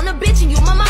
on a bitch and you my mom.